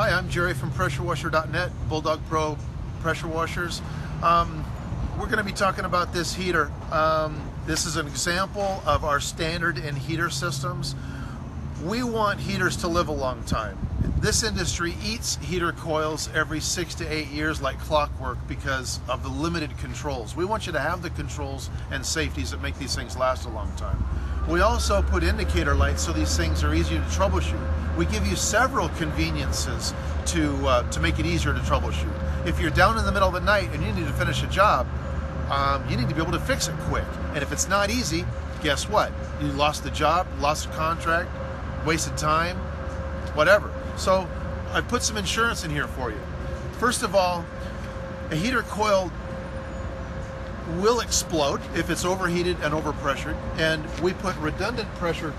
Hi, I'm Jerry from PressureWasher.net, Bulldog Pro pressure washers. We're going to be talking about this heater. This is an example of our standard in heater systems. We want heaters to live a long time. This industry eats heater coils every 6 to 8 years like clockwork because of the limited controls. We want you to have the controls and safeties that make these things last a long time. We also put indicator lights so these things are easier to troubleshoot. We give you several conveniences to make it easier to troubleshoot. If you're down in the middle of the night and you need to finish a job, you need to be able to fix it quick. And if it's not easy, guess what? You lost the job, lost the contract, wasted time, whatever. So I put some insurance in here for you. First of all, a heater coil will explode if it's overheated and overpressured, and we put redundant pressure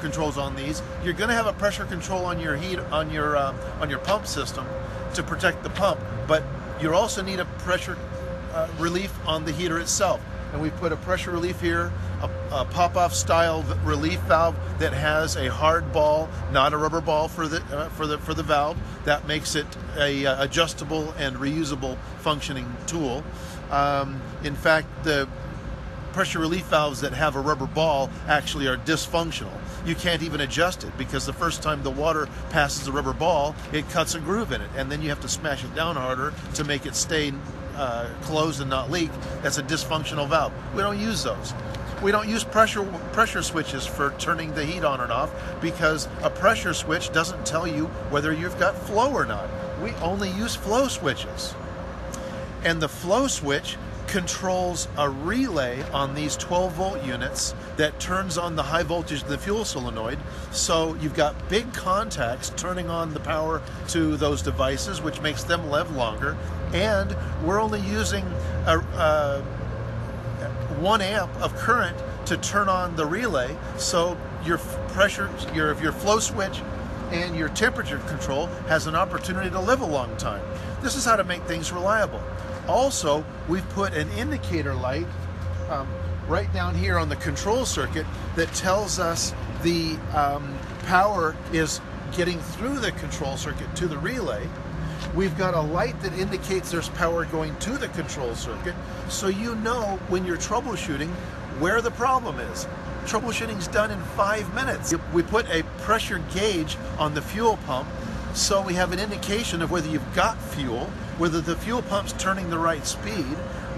controls on these. You're going to have a pressure control on your on your pump system to protect the pump, but you also need a pressure relief on the heater itself. And we put a pressure relief here, a pop-off style relief valve that has a hard ball, not a rubber ball for the valve. That makes it a adjustable and reusable functioning tool. In fact, the pressure relief valves that have a rubber ball actually are dysfunctional. You can't even adjust it because the first time the water passes the rubber ball, it cuts a groove in it, and then you have to smash it down harder to make it stay closed and not leak. That's a dysfunctional valve. We don't use those. We don't use pressure switches for turning the heat on and off because a pressure switch doesn't tell you whether you've got flow or not. We only use flow switches. And the flow switch controls a relay on these 12-volt units that turns on the high voltage of the fuel solenoid. So you've got big contacts turning on the power to those devices, which makes them live longer. And we're only using 1 amp of current to turn on the relay, so your pressure, your flow switch and your temperature control has an opportunity to live a long time. This is how to make things reliable. Also, we've put an indicator light right down here on the control circuit that tells us the power is getting through the control circuit to the relay. We've got a light that indicates there's power going to the control circuit, so you know when you're troubleshooting where the problem is. Troubleshooting's done in 5 minutes. We put a pressure gauge on the fuel pump, so we have an indication of whether you've got fuel, whether the fuel pump's turning the right speed,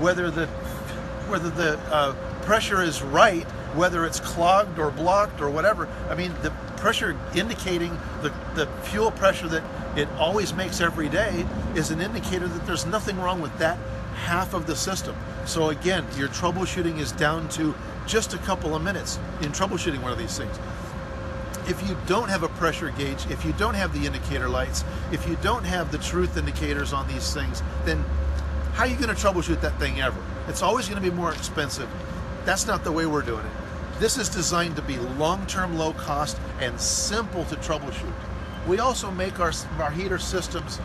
whether the pressure is right, whether it's clogged or blocked or whatever. I mean, the pressure indicating the fuel pressure that it always makes every day is an indicator that there's nothing wrong with that half of the system. So again, your troubleshooting is down to just a couple of minutes in troubleshooting one of these things. If you don't have a pressure gauge, if you don't have the indicator lights, if you don't have the truth indicators on these things, then how are you going to troubleshoot that thing ever? It's always going to be more expensive. That's not the way we're doing it. This is designed to be long-term, low-cost, and simple to troubleshoot. We also make our heater systems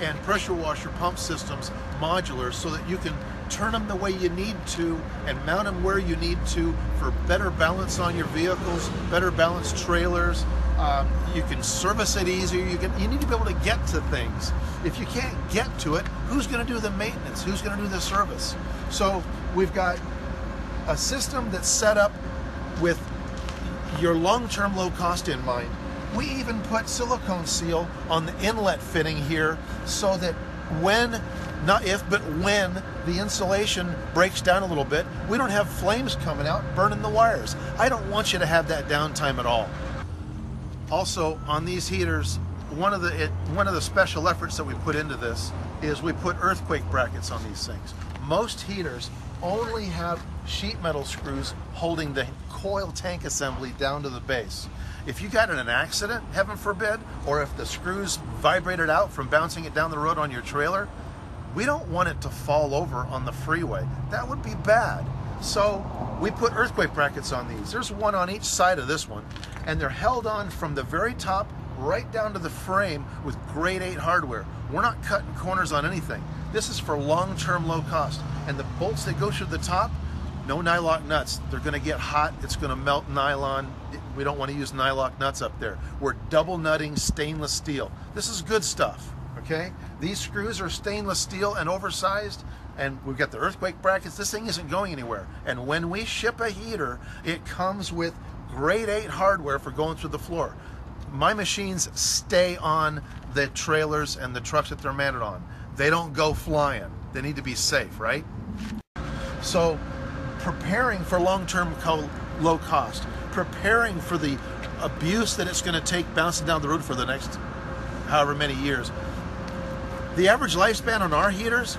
and pressure washer pump systems modular so that you can turn them the way you need to and mount them where you need to for better balance on your vehicles, better balanced trailers. You can service it easier. You need to be able to get to things. If you can't get to it, who's going to do the maintenance? Who's going to do the service? So we've got a system that's set up with your long-term low cost in mind. We even put silicone seal on the inlet fitting here so that when, not if, but when the insulation breaks down a little bit, we don't have flames coming out burning the wires. I don't want you to have that downtime at all. Also, on these heaters, one of the special efforts that we put into this is we put earthquake brackets on these things. Most heaters only have sheet metal screws holding the coil tank assembly down to the base. If you got in an accident, heaven forbid, or if the screws vibrated out from bouncing it down the road on your trailer, we don't want it to fall over on the freeway. That would be bad. So we put earthquake brackets on these. There's one on each side of this one, and they're held on from the very top right down to the frame with grade 8 hardware. We're not cutting corners on anything. This is for long-term low cost. And the bolts that go through the top, no nylock nuts. They're gonna get hot, it's gonna melt nylon. We don't want to use nylock nuts up there. We're double nutting stainless steel. This is good stuff, okay? These screws are stainless steel and oversized, and we've got the earthquake brackets. This thing isn't going anywhere. And when we ship a heater, it comes with grade 8 hardware for going through the floor. My machines stay on the trailers and the trucks that they're mounted on. They don't go flying. They need to be safe, right? So preparing for long-term low cost, preparing for the abuse that it's going to take bouncing down the road for the next however many years. The average lifespan on our heaters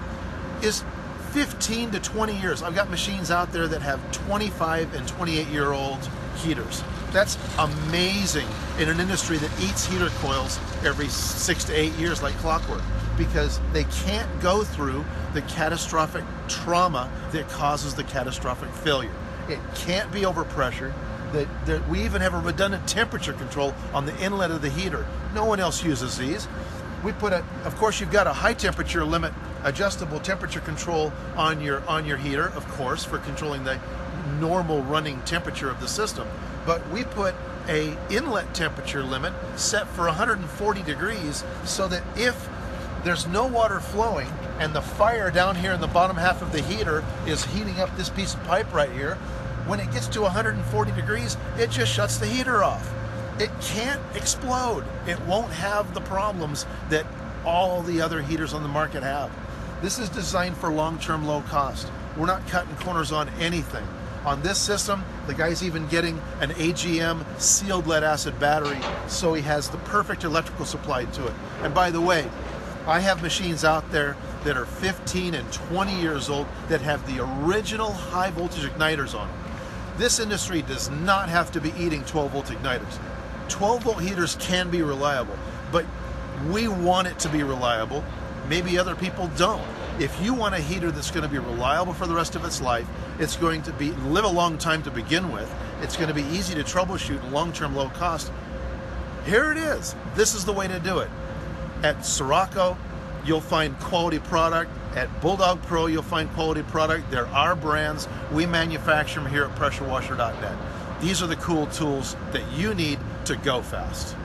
is 15 to 20 years. I've got machines out there that have 25 and 28-year-old heaters. That's amazing in an industry that eats heater coils every 6 to 8 years like clockwork, because they can't go through the catastrophic trauma that causes the catastrophic failure. It can't be overpressured. That we even have a redundant temperature control on the inlet of the heater. No one else uses these. We put a, of course, you've got a high temperature limit, adjustable temperature control on your heater, of course, for controlling the normal running temperature of the system. But we put a inlet temperature limit set for 140 degrees so that if there's no water flowing and the fire down here in the bottom half of the heater is heating up this piece of pipe right here, when it gets to 140 degrees, it just shuts the heater off. It can't explode. It won't have the problems that all the other heaters on the market have. This is designed for long-term low cost. We're not cutting corners on anything. On this system, the guy's even getting an AGM sealed lead-acid battery, so he has the perfect electrical supply to it. And by the way, I have machines out there that are 15 and 20 years old that have the original high-voltage igniters on them. This industry does not have to be eating 12-volt igniters. 12-volt heaters can be reliable, but we want it to be reliable. Maybe other people don't. If you want a heater that's going to be reliable for the rest of its life, it's going to be live a long time to begin with, it's going to be easy to troubleshoot and long-term low cost, here it is. This is the way to do it. At Sirocco, you'll find quality product. At Bulldog Pro, you'll find quality product. They're our brands. We manufacture them here at PressureWasher.net. These are the cool tools that you need to go fast.